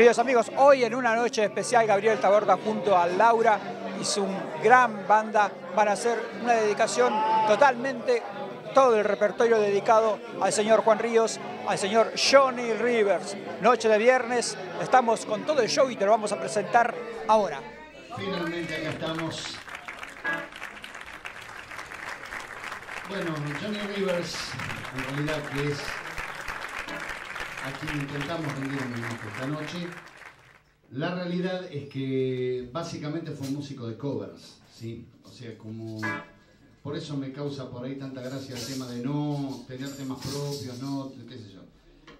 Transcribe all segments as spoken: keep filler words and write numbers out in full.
Queridos amigos, hoy en una noche especial, Gabriel Taborda junto a Laura y su gran banda van a hacer una dedicación totalmente, todo el repertorio dedicado al señor Juan Ríos, al señor Johnny Rivers. Noche de viernes, estamos con todo el show y te lo vamos a presentar ahora. Finalmente acá estamos. Bueno, Johnny Rivers, en realidad que es a quien intentamos rendir un minuto esta noche. La realidad es que básicamente fue un músico de covers, ¿sí? O sea, como... Por eso me causa por ahí tanta gracia el tema de no tener temas propios, no, qué sé yo.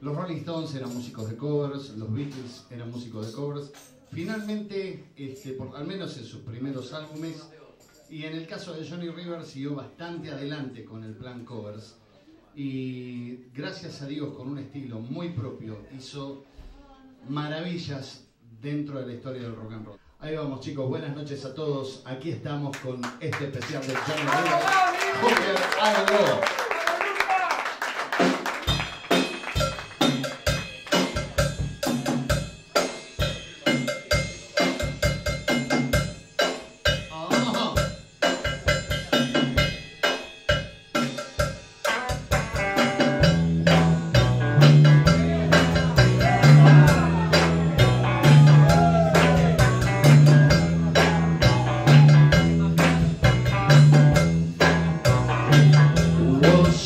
Los Rolling Stones eran músicos de covers, los Beatles eran músicos de covers. Finalmente, este, por, al menos en sus primeros álbumes, y en el caso de Johnny Rivers siguió bastante adelante con el plan covers. Y gracias a Dios, con un estilo muy propio, hizo maravillas dentro de la historia del rock and roll. Ahí vamos, chicos, buenas noches a todos. Aquí estamos con este especial de Johnny Rivers.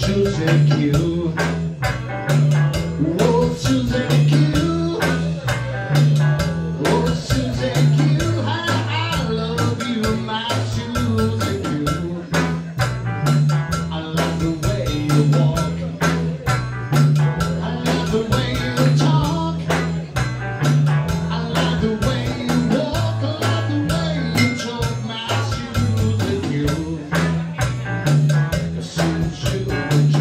Susie Q, oh Susie Q, oh Susie Q, I, I love you, my Susie Q. I love the way you walk, I love the way you talk, I love the way you walk, I love the way you talk, my Susie Q, Susie Q.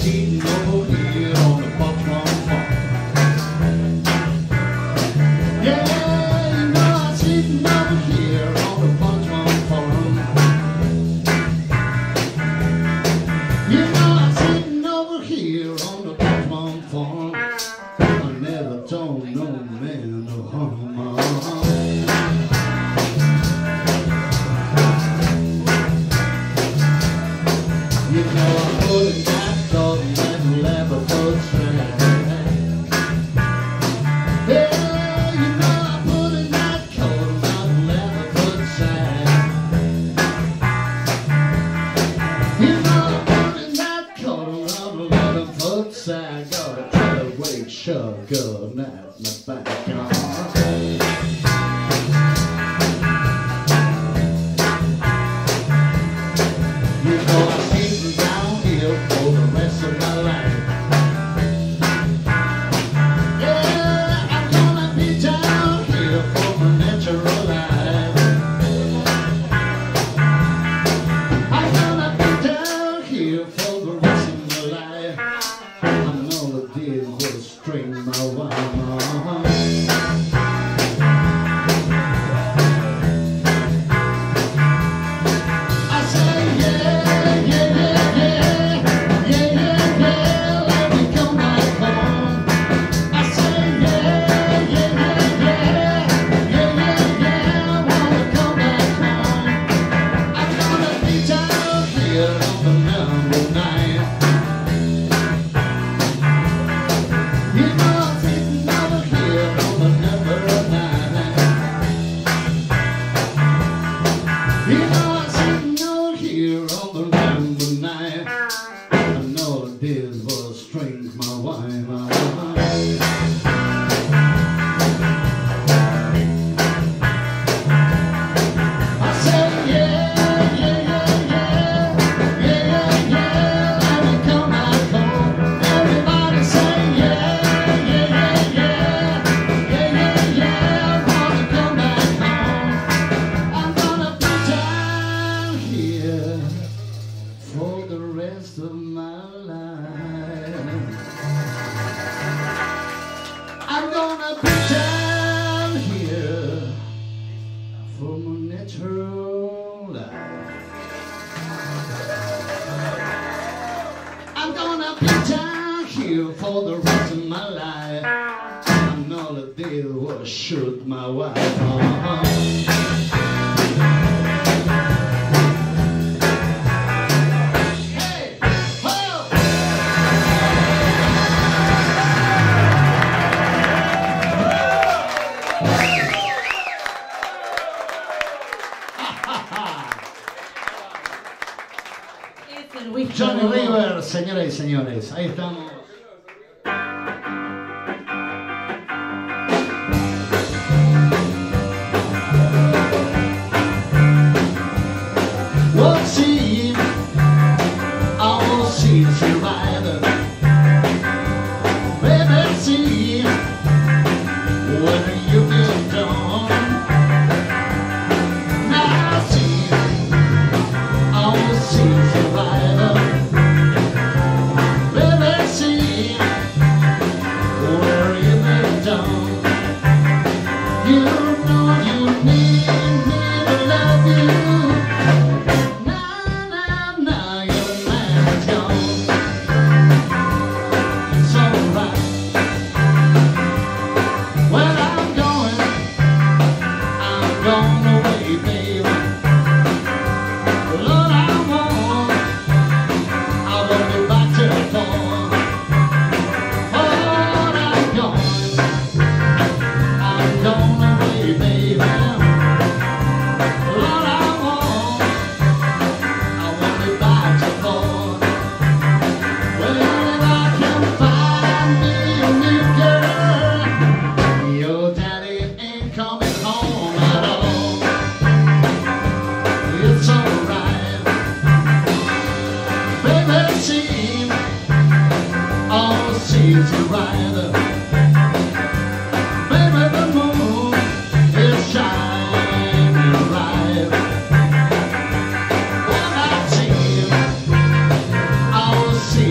Sitting over here on the popcorn farm. Johnny Rivers, señoras y señores, ahí estamos. Well, see, I want to see C C. Rider. Baby, see, what you get done. Now, see, I want to see C C. Rider.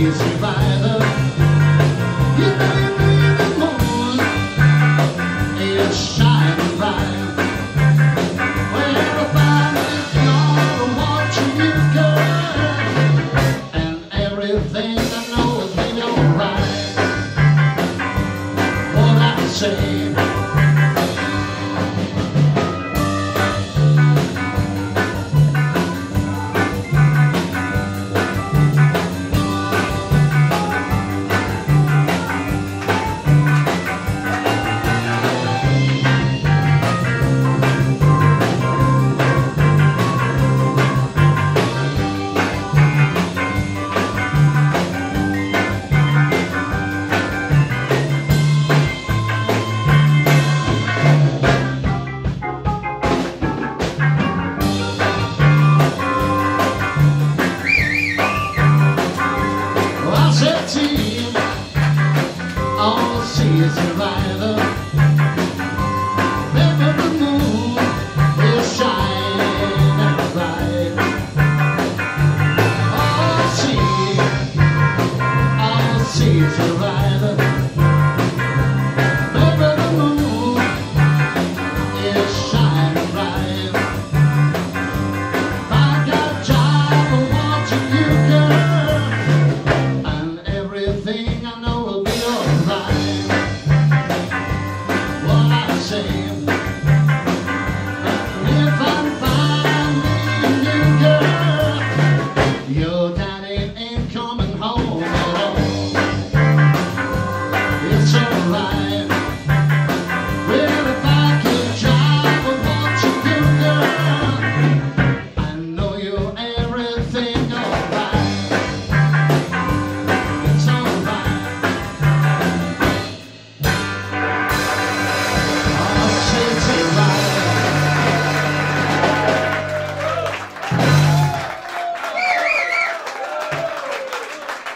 Survivor, you better be the moon. It's shining.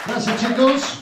Gracias, chicos.